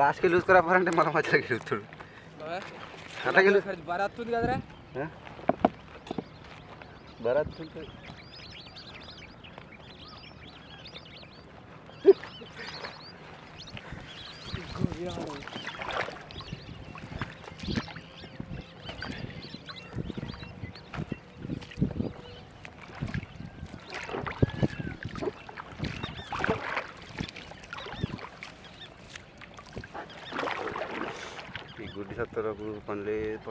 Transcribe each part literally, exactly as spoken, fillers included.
లాస్ట్కి లూజ్ రావాలంటే మళ్ళీ మధ్యలోకి వెళ్తాడు. అట్లాగే బరాత్ ఉంది కదరా, బరాత్ ఉంటుంది. గుడ్డి సత్తలకు పని లేదు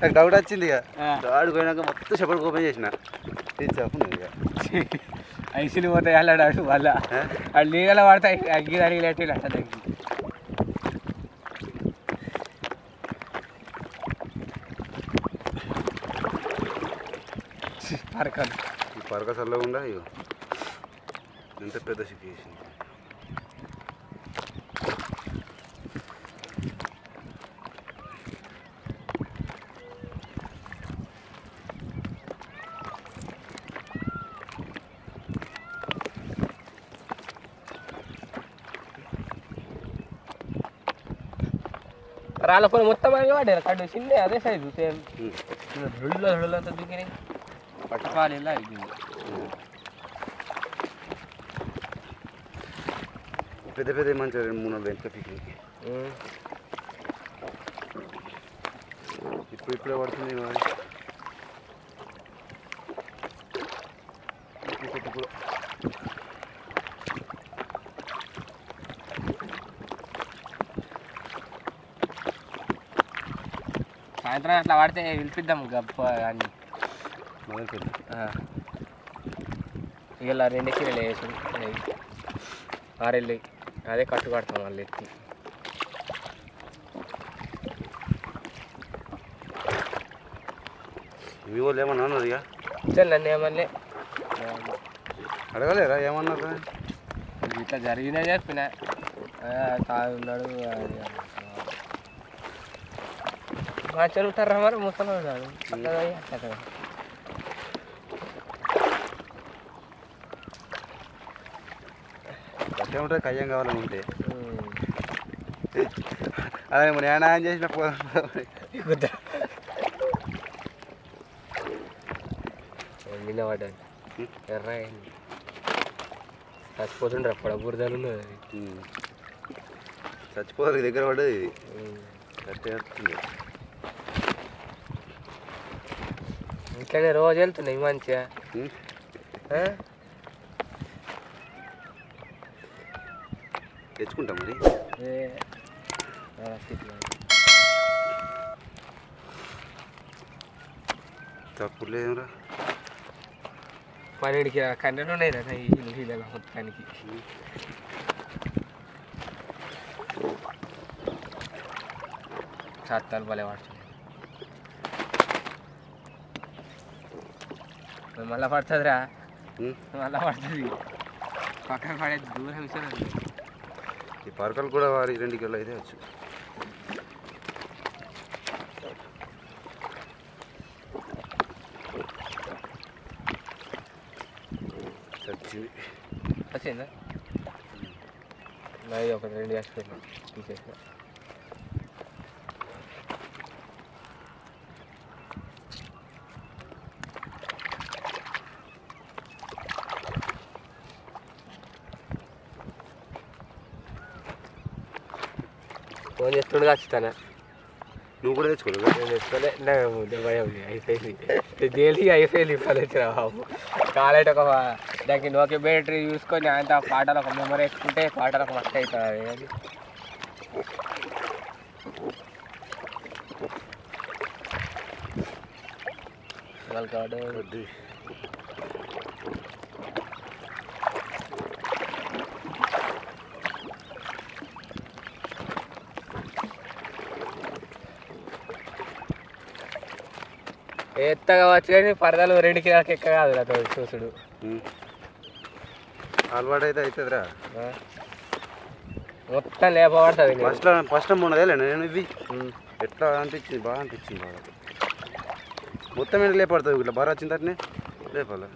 నాకు డౌట్ వచ్చింది ఇక ఆడు పోయినాక మొత్తం చెప్పడు ఓపెన్ చేసిన తీర్చుకున్నది. ఇక ఐసీలు పోతాయి అలా ఆడు వాళ్ళ వాళ్ళు నీళ్ళ పడతాయి అగ్గి అడిగినట్టు అట్ట తగ్గి పరకలు ఈ పరక చల్లకుండా ఇక ఎంత పెద్ద సిక్కు చేసింది. రాళ్ళ కొన్ని మొత్తం అడిగి వాడారు కట్టు చిన్న అదే సైజు సేమ్ రెండు రెండు అంతా దిగిన పట్టుపాలు ఇలా అయిపోయింది. పెద్ద పెద్ద మంచి రెండు మూడు నాలుగు ఎంత పిక్నిక్ ఇప్పుడు ఇప్పుడే పడుతుంది. సాయంత్రం అట్లా వాడితే విలిపిద్దాం గప్ప అని ఇలా రెండు కిలోలు వేసి ఆరెళ్ళి అదే కట్టు కడతాం వాళ్ళు ఎత్తి. మీ వాళ్ళు ఏమన్నా అన్నారు? ఇక సరే నన్ను ఏమన్నా అడగలేరా? ఏమన్నారు? ఇట్లా జరిగినా చెప్పినా తాగున్నాడు మా చెరుగుతారా మరి ముసలాడు అక్కడ ఏముంటుంది కయ్యం కావాలని ఉంటే అదే నేను ఆయన చేసిన నిలబడ్డాను ఎర్ర చచ్చిపోతుండ్రా పడబురదాలు చచ్చిపోతుంది దగ్గర పడ్డది ఇది కష్టపడుతుంది. ఇంట్లోనే రోజు వెళ్తున్నాయి మంచిగా తెచ్చుకుంటాం మరి. తప్పుడు లేదురా పన్నెండుకి కన్నెలు ఉన్నాయి కదా ఇల్లు మొత్తానికి. చత్తాలు భలే పడుతున్నాయి. మళ్ళా పడుతుందిరా, మళ్ళా పడుతుంది. పక్కన పడేది దూరం ఇస్తుంది. ఈ పరకలు కూడా వారి రెండు కిలో అయితే వచ్చు. వచ్చింది వచ్చిందా? నాది ఒక రెండు వేసుకున్నా తీసేసిన. ఫోన్ చేస్తుండగా వచ్చిస్తానా? నువ్వు కూడా తెచ్చుకోలేదు, నేను తెచ్చుకోలే, దెబ్బ అయిపోయింది, డైలీ అయిపోయింది. ఇప్పుడు వచ్చిన బాబు కాలేజ్ ఒక దానికి నోకే బ్యాటరీ చూసుకొని ఆయనతో పాటలు ఒక మెమరీ వేసుకుంటే పాటలు ఒక మస్తు అవుతుంది. అది వాళ్ళు కాబట్టి ఎత్త కావచ్చు కానీ పరదాలు రెండు కిరాకి ఎక్క కాదు రా చూసుడు అలవాటు అయితే అవుతుందిరా. మొత్తం లేపబడుతుంది. ఫస్ట్ ఫస్ట్ ఉన్నదే నేను ఇది ఎట్లా అనిపించింది, బాగా అనిపించింది. బాగా మొత్తం ఏంటి లేపడుతుంది, ఇట్లా బాగా వచ్చిన తర్వాతనే లేపాలి.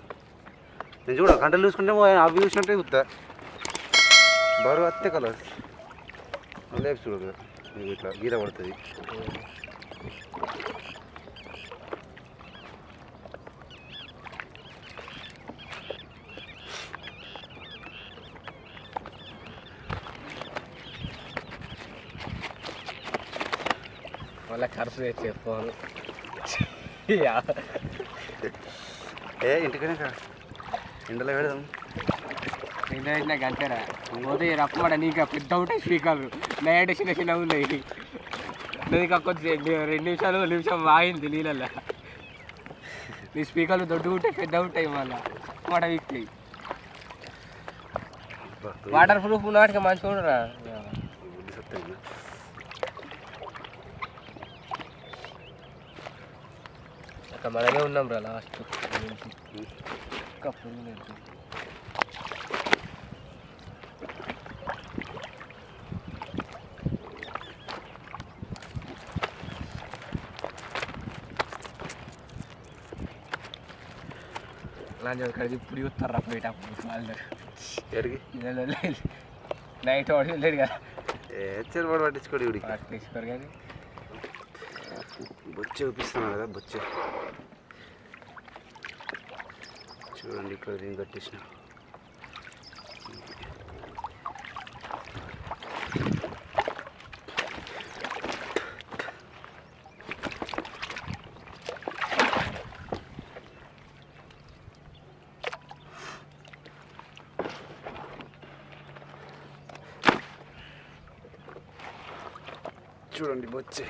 నేను చూడ గంటలు చూసుకుంటే అవి చూసినట్టే చూస్తా, బరువు వస్తే కదా లేపు చూడదు, ఇట్లా గీత పడుతుంది. మళ్ళీ ఖర్చు తెచ్చే ఫోన్ ఏ ఇంటికనే కా ఎండలో పెడదాం. ఎండ పెట్టినాక అంతేరా, పోతే రప్పమాట నీకు పెద్ద ఉంటాయి స్పీకర్లు, నైట్ చిన్న చిన్న ఉన్నాయి. నీకు కొద్ది రెండు నిమిషాలు నిమిషం వాయింది నీళ్ళల్లో, నీ స్పీకర్లు దొడ్డు ఉంటాయి, పెద్ద ఉంటాయి, మళ్ళీ మాట వీక్తాయి. వాటర్ ప్రూఫ్ నాటికి మంచిగా ఉండరా? మనమే ఉన్నాం రా లాస్ట్ కప్పు. అలాంటి ఇప్పుడు చూస్తారా బయట నైట్ వాడు వెళ్ళాడు కదా, పట్టించుకోడు ఇవి పట్టించుకోరు కానీ బొచ్చ చూపిస్తున్నాను కదా. బొచ్చ చూడండి, ఇక్కడ రింగ్ కట్టేసిన చూడండి బొచ్చే,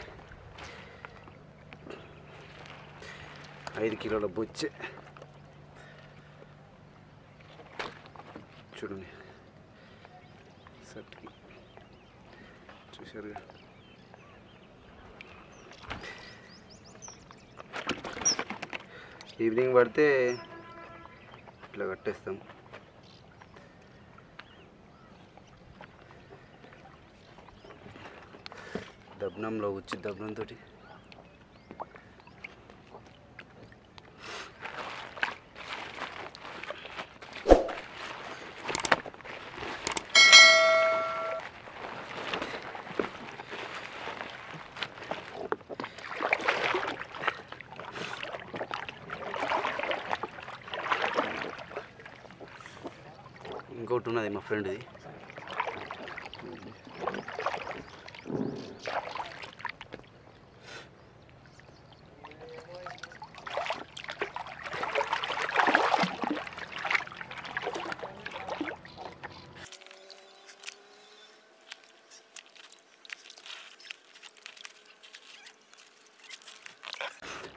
ఐదు కిలోల బొచ్చే చూడండి. సర్కి చూశారుగా, ఈవినింగ్ పడితే ఇట్లా కట్టేస్తాం. దబ్నంలో వచ్చి దబ్నంతో ఇంకోటి ఉన్నది మా ఫ్రెండ్ది,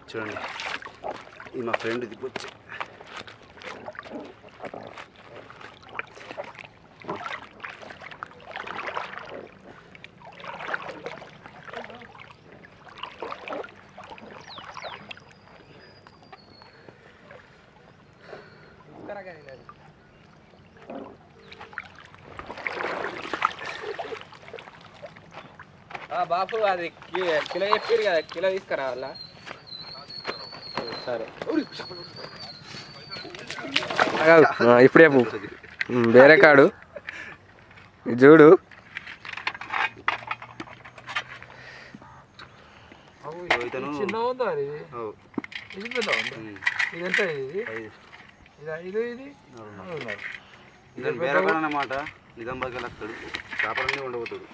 చూడండి ఇది మా ఫ్రెండ్ది బొచ్చే. బాపు అది కిలో చెప్పారు కదా, కిలో తీసుకురావాలా? సరే ఇప్పుడే వేరే కాడు చూడు. ఇతను వేరే కాడన్నమాట, నిజామాబాద్కి వెళ్ళి వస్తాడు, చేపలన్నీ ఉండబోతాడు.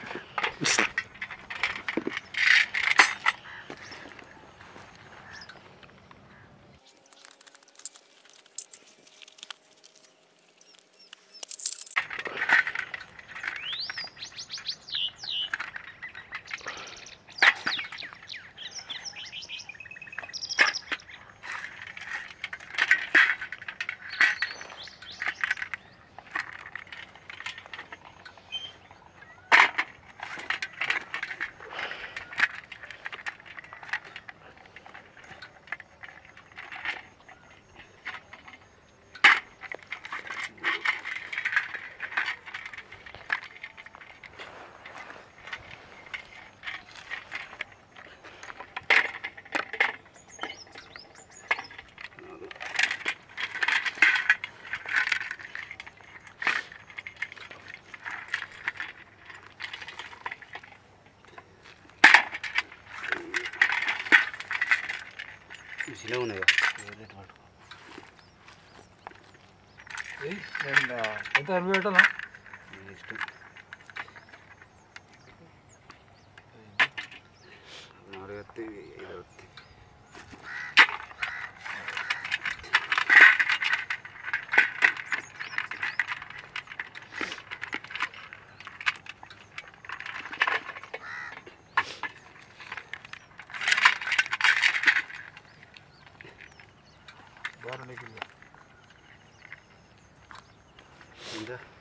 ఇలా ఉన్నాయా? ఎంత అరవై పెట్టాలా? అరవై ఇరవై Gracias.